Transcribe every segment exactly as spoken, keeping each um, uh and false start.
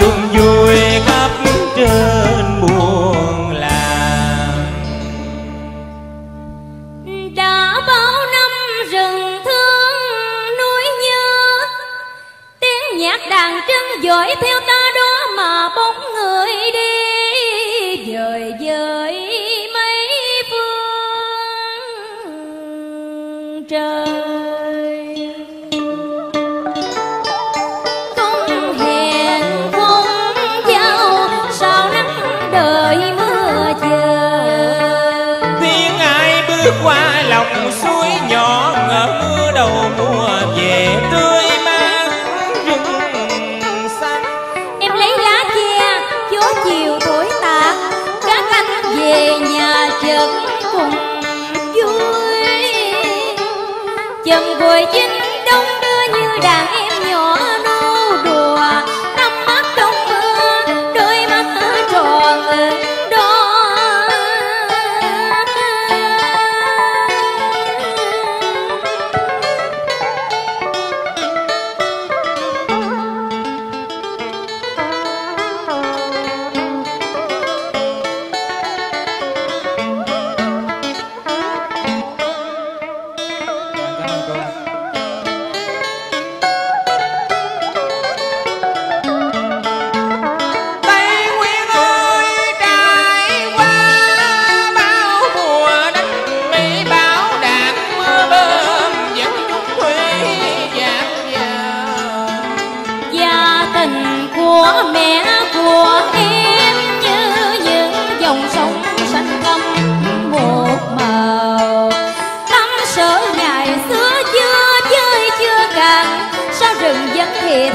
xuân vui khắp trên buồn làng. Đã bao năm rừng thương núi nhớ, tiếng nhạc đàn trưng dội theo ta đó mà bóng người đi dời dời mấy phương trời. Qua lòng suối nhỏ ngỡ mưa đầu mùa về tươi mát rừng xanh. Em lấy lá kia chúa chiều thổi tạt, các anh về nhà chợt cùng vui. Chừng vội chinh đông đưa như đàn em nhỏ nô đùa, tắm mắt trong mưa đôi mắt tròn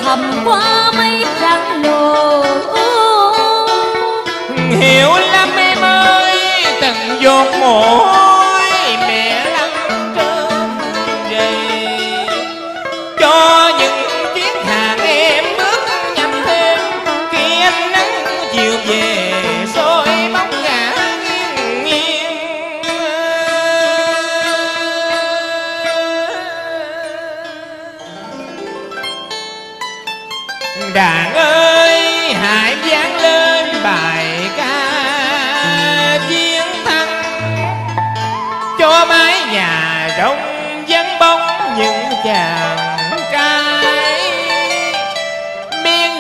thầm qua mấy trăng đồ. Hiểu lắm em ơi, từng giọt mồ hôi mẹ lăn trên giày cho những chiếc hàng em bước nhằm thêm. Khi ánh nắng chiều về soi bóng ngả nghiêng nghiêng. Đàn ơi hãy vang lên bài ca chiến thắng, cho mái nhà rộng vắng bóng những chàng trai. Miếng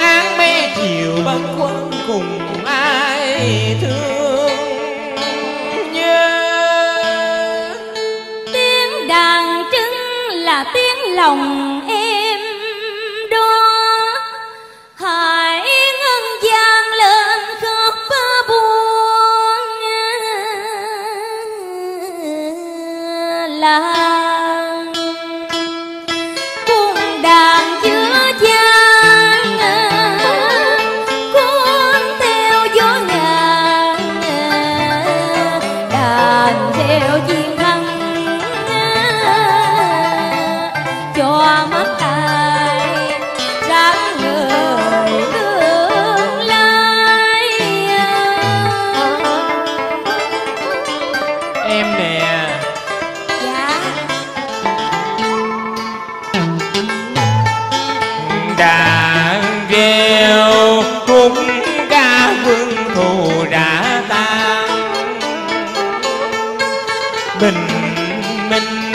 áng mấy chiều băn khoăn cùng ai thương. Tiếng lòng em đó hãy ngân vang lên khóc buồn làng. Cung đàn giữa gian cuốn theo gió ngàn, đàn theo chim bình minh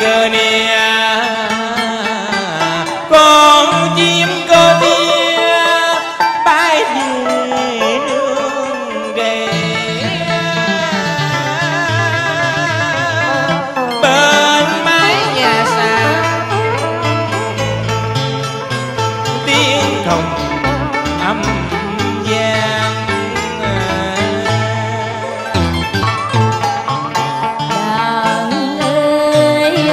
cơ nè. Con chim cơ tia bay về nương rầy bên mái nhà sàn. Tiếng không âm gian đàn ơi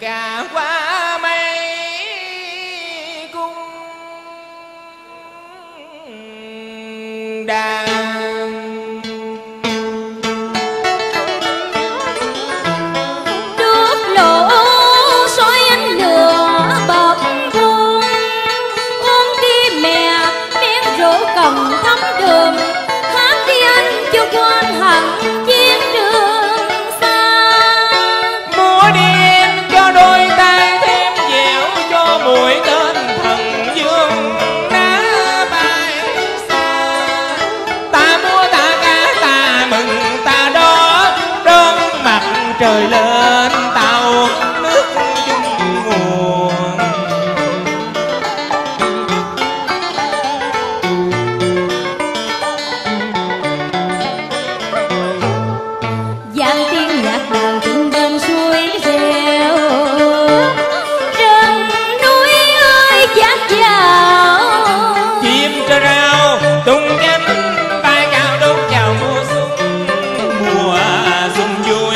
ca quá mây cung đàn. Trời lên tàu nước chung nguồn, vang tiếng nhạc đàn trên bên suối reo. Trên núi ơi giác vào, chim trơ rao tung cánh bay cao đốt chào mùa xuân. Mùa xuân vui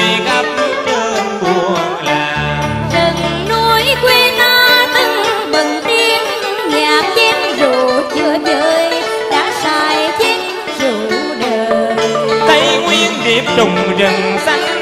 trùng rừng xanh.